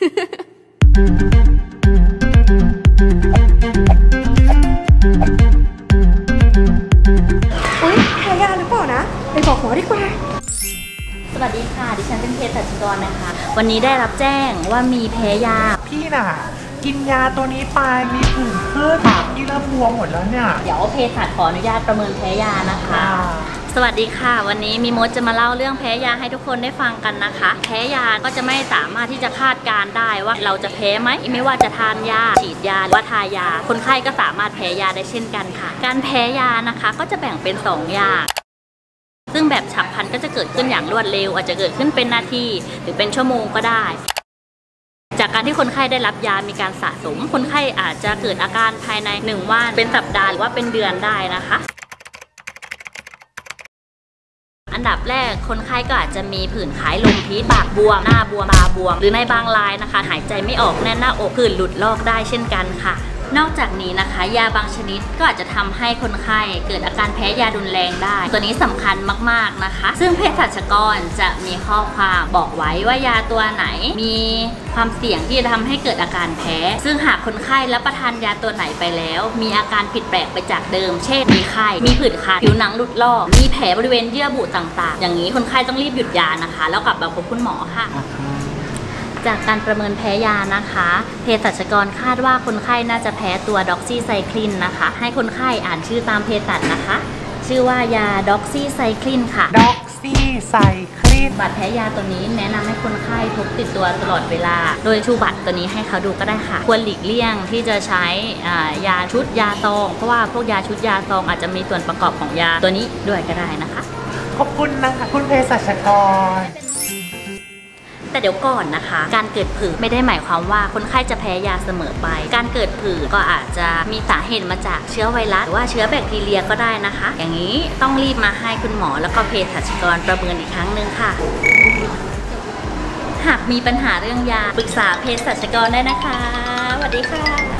อุ๊ยทายาหรือเปล่านะไปบอกหมอดีกว่าสวัสดีค่ะดิฉันเป็นเภสัชกรนะคะวันนี้ได้รับแจ้งว่ามีแพ้ยาพี่น่ะกินยาตัวนี้ไปมีผื่นขึ้นปากที่เริ่มบวมหมดแล้วเนี่ยเดี๋ยวเภสัชขออนุญาตประเมินแพ้ยานะคะสวัสดีค่ะวันนี้มีมดจะมาเล่าเรื่องแพ้ยาให้ทุกคนได้ฟังกันนะคะแพ้ยาก็จะไม่สามารถที่จะคาดการณ์ได้ว่าเราจะแพ้ไหมไม่ว่าจะทานยาฉีดยาหรือว่าทายาคนไข้ก็สามารถแพ้ยาได้เช่นกันค่ะการแพ้ยานะคะก็จะแบ่งเป็น2อย่างซึ่งแบบฉับพลันก็จะเกิดขึ้นอย่างรวดเร็วอาจจะเกิดขึ้นเป็นนาทีหรือเป็นชั่วโมงก็ได้จากการที่คนไข้ได้รับยามีการสะสมคนไข้อาจจะเกิดอาการภายใน1วันเป็นสัปดาห์หรือว่าเป็นเดือนได้นะคะอันดับแรกคนไข้ก็อาจจะมีผื่นคล้ายลมพิษปากบวมหน้าบวมตาบวมหรือในบางรายนะคะหายใจไม่ออกแน่นหน้าอกผื่นหลุดลอกได้เช่นกันค่ะนอกจากนี้นะคะยาบางชนิดก็อาจจะทำให้คนไข้เกิดอาการแพ้ยารุนแรงได้ตัวนี้สำคัญมากๆนะคะซึ่งเภสัชกรจะมีข้อความบอกไว้ว่ายาตัวไหนมีความเสี่ยงที่จะทำให้เกิดอาการแพ้ซึ่งหากคนไข้รับประทานยาตัวไหนไปแล้วมีอาการผิดแปลกไปจากเดิมเช่นมีไข้มีผื่นคันผิวหนังหลุดลอกมีแผลบริเวณเยื่อบุต่างๆอย่างนี้คนไข้ต้องรีบหยุดยานะคะแล้วกลับมาพบคุณหมอค่ะจากการประเมินแพ้ยานะคะเภสัชกรคาดว่าคนไข้น่าจะแพ้ตัวด็อกซี่ไซคลินนะคะให้คนไข้อ่านชื่อตามเภสัชนะคะชื่อว่ายาด็อกซี่ไซคลินค่ะด็อกซี่ไซคลินบัตรแพ้ยาตัวนี้แนะนำให้คนไข้พกติดตัวตลอดเวลาโดยชูบัตรตัวนี้ให้เขาดูก็ได้ค่ะควรหลีกเลี่ยงที่จะใช้ยาชุดยาซองเพราะว่าพวกยาชุดยาซองอาจจะมีส่วนประกอบของยาตัวนี้ด้วยก็ได้นะคะขอบคุณนะคะคุณเภสัชกรแต่เดี๋ยวก่อนนะคะการเกิดผื่นไม่ได้หมายความว่าคนไข้จะแพ้ยาเสมอไปการเกิดผื่นก็อาจจะมีสาเหตุมาจากเชื้อไวรัสหรือว่าเชื้อแบคทีเรียก็ได้นะคะอย่างนี้ต้องรีบมาให้คุณหมอแล้วก็เภสัชกรประเมินอีกครั้งหนึ่งค่ะหากมีปัญหาเรื่องยาปรึกษาเภสัชกรได้นะคะสวัสดีค่ะ